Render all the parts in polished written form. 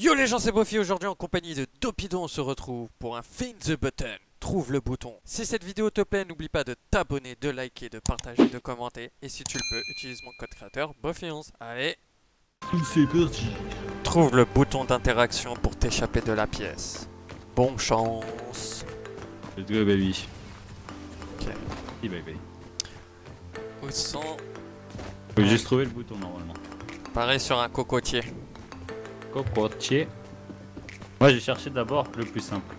Yo les gens, c'est Bofi. Aujourd'hui en compagnie de Dopidon, on se retrouve pour un Find The Button, Trouve le bouton. Si cette vidéo te plaît, n'oublie pas de t'abonner, de liker, de partager, de commenter. Et si tu le peux, utilise mon code créateur Bofi11. Allez, c'est parti. Trouve le bouton d'interaction pour t'échapper de la pièce. Bonne chance. Let's go baby. Ok. Hey, baby. Où sont... Faut juste trouver le bouton normalement. Pareil sur un cocotier. Cocotier. Moi j'ai cherché d'abord le plus simple.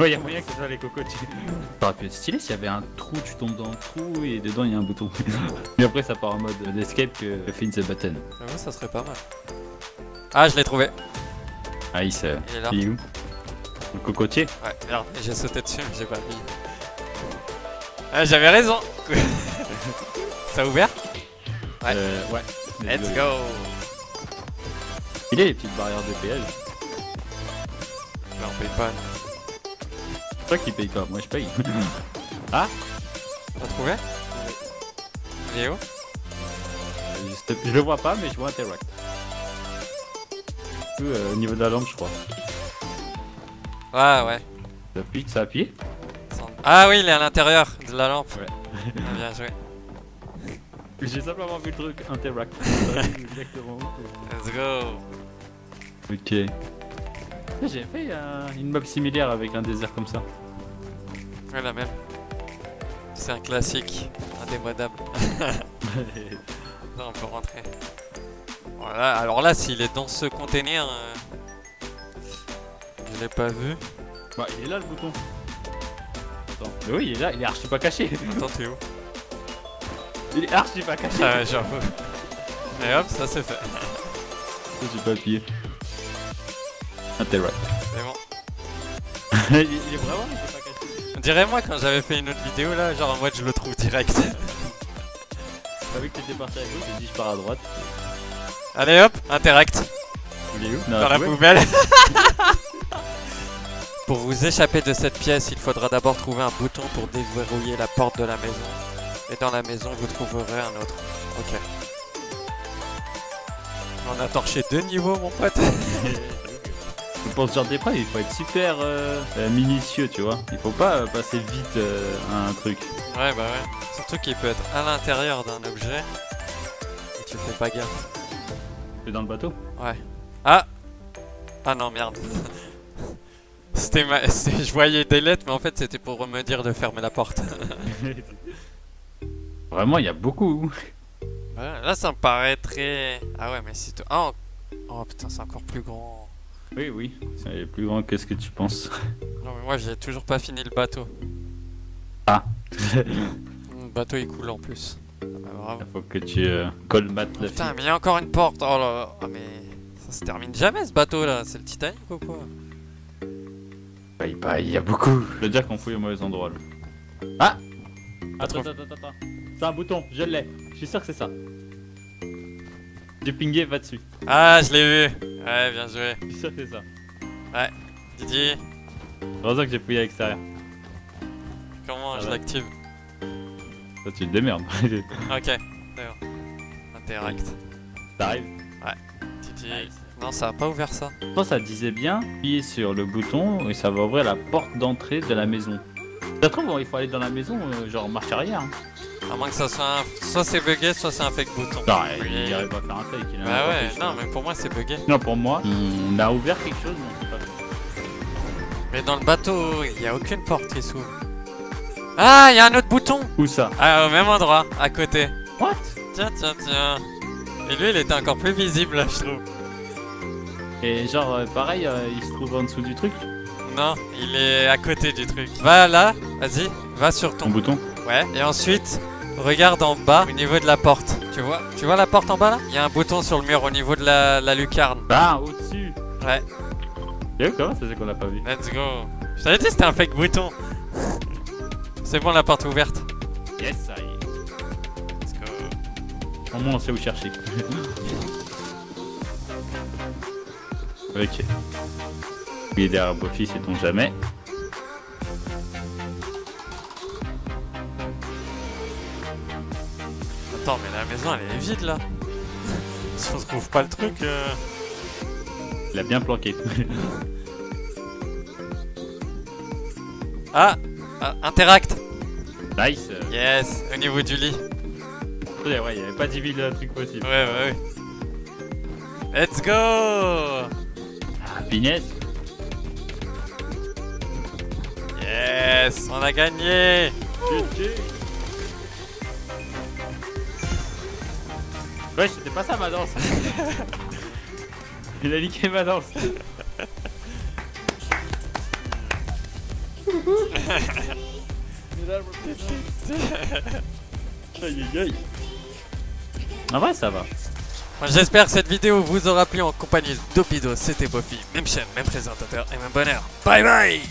Il y a moyen que ce soit les cocotiers. Ça aurait pu être stylé s'il y avait un trou, tu tombes dans le trou et dedans il y a un bouton. Et après ça part en mode d'escape que Find the Button. Ah ouais, ça serait pas mal. Ah, je l'ai trouvé. Ah, il est là. Il est où? Le cocotier? Ouais, merde, j'ai sauté dessus mais j'ai pas mis. Ah, j'avais raison. Ça a ouvert? Ouais. Ouais. Let's go. Il est les petites barrières de péage. Là on paye pas. C'est toi qui paye quoi, moi je paye. Ah, t'as trouvé? Il est où? Je le vois pas mais je vois Interact. Au niveau de la lampe je crois. Ah ouais. Ça appuie? Ah oui, il est à l'intérieur de la lampe. Ouais. Bien joué. J'ai simplement vu le truc Interact. Exactement. Let's go. Ok. J'ai fait une map similaire avec un désert comme ça. Ouais, la même. C'est un classique, indémodable. Là on peut rentrer. Voilà, alors là s'il est dans ce container... Je l'ai pas vu. Bah il est là le bouton. Attends. Mais oui il est là, il est archi pas caché. Attends, t'es où? Il est archi pas caché. Ah ouais, j'avoue. Et hop, ça c'est fait. C'est du papier. Interact. C'est bon. il est vraiment pas caché. On dirait moi quand j'avais fait une autre vidéo là, genre en mode je le trouve direct. T'as vu que t'étais parti à gauche, j'ai dit je pars à droite. Allez hop, Interact. Il est où? Dans la poubelle. Pour vous échapper de cette pièce, il faudra d'abord trouver un bouton pour déverrouiller la porte de la maison. Et dans la maison, vous trouverez un autre. Ok. On a torché 2 niveaux, mon pote. Pour ce genre d'épreuve, il faut être super minutieux, tu vois. Il faut pas passer vite à un truc. Ouais, bah ouais. Surtout qu'il peut être à l'intérieur d'un objet. Et tu fais pas gaffe. T'es dans le bateau? Ouais. Ah! Ah non, merde. C'était ma... Je voyais des lettres, mais en fait, c'était pour me dire de fermer la porte. Vraiment, il y a beaucoup. Ouais, là, ça me paraît très... Ah ouais, mais si... Ah, oh putain, c'est encore plus grand. Oui, oui. C'est plus grand que ce que tu penses. Non, mais moi, j'ai toujours pas fini le bateau. Ah. Le bateau, il coule en plus. Ah, bah, bravo. Il faut que tu colmates la putain, fille. Mais il y a encore une porte. Oh là là. Ah, mais ça se termine jamais, ce bateau-là. C'est le Titanic ou quoi? Bye bye, il y a beaucoup. Je veux dire qu'on fouille au mauvais endroit, là. Ah. Attends. C'est un bouton, je l'ai. Je suis sûr que c'est ça. J'ai pingé, va dessus. Ah, je l'ai vu. Ouais, bien joué. Je suis sûr que c'est ça. Ouais, Didier. Heureusement que j'ai fouillé à l'extérieur. Comment je l'active? Ça, tu te démerdes. Ok, d'accord. Interact. T'arrives? Ouais, Didier. Nice. Non, ça a pas ouvert ça. Moi, ça disait bien, appuyez sur le bouton et ça va ouvrir la porte d'entrée de la maison. Ça trouve, bon, il faut aller dans la maison, genre marche arrière. À moins que ça soit un... Soit c'est bugué, soit c'est un fake bouton. Non, il dirait pas faire un fake. Il a bah ouais, non, chose. Mais pour moi c'est bugué. Non, pour moi, on a ouvert quelque chose, mais c'est pas vrai. Mais dans le bateau, il n'y a aucune porte qui s'ouvre. Ah, il y a un autre bouton. Où ça? Ah, au même endroit, à côté. What? Tiens. Et lui, il était encore plus visible, là, je trouve. Et genre, pareil, il se trouve en dessous du truc? Non, il est à côté du truc. Va là, vas-y, va sur ton bouton. Ouais, et ensuite, regarde en bas, au niveau de la porte. Tu vois la porte en bas là? Il y a un bouton sur le mur au niveau de la lucarne. Bah, au-dessus. Ouais. Et comment ça c'est qu'on l'a pas vu? Let's go. Je t'avais dit c'était un fake bouton. C'est bon, la porte est ouverte. Yes, ça y est. Let's go. Au moins on sait où chercher. Ok. Il est derrière Bofi, c'est ton jamais. Attends, mais la maison elle est vide là. Si on trouve pas le truc. Il a bien planqué. Ah, interact. Nice. Yes, au niveau du lit. Ouais, ouais, il n'y avait pas 10 000 trucs possibles. Ouais, ouais, ouais. Let's go. Ah, finesse. Yes, on a gagné. Ouais, c'était pas ça ma danse. Il a niqué ma danse. Ah ouais, ça va. J'espère que cette vidéo vous aura plu. En compagnie de Dopidon, c'était Bofi. Même chaîne, même présentateur et même bonheur. Bye bye.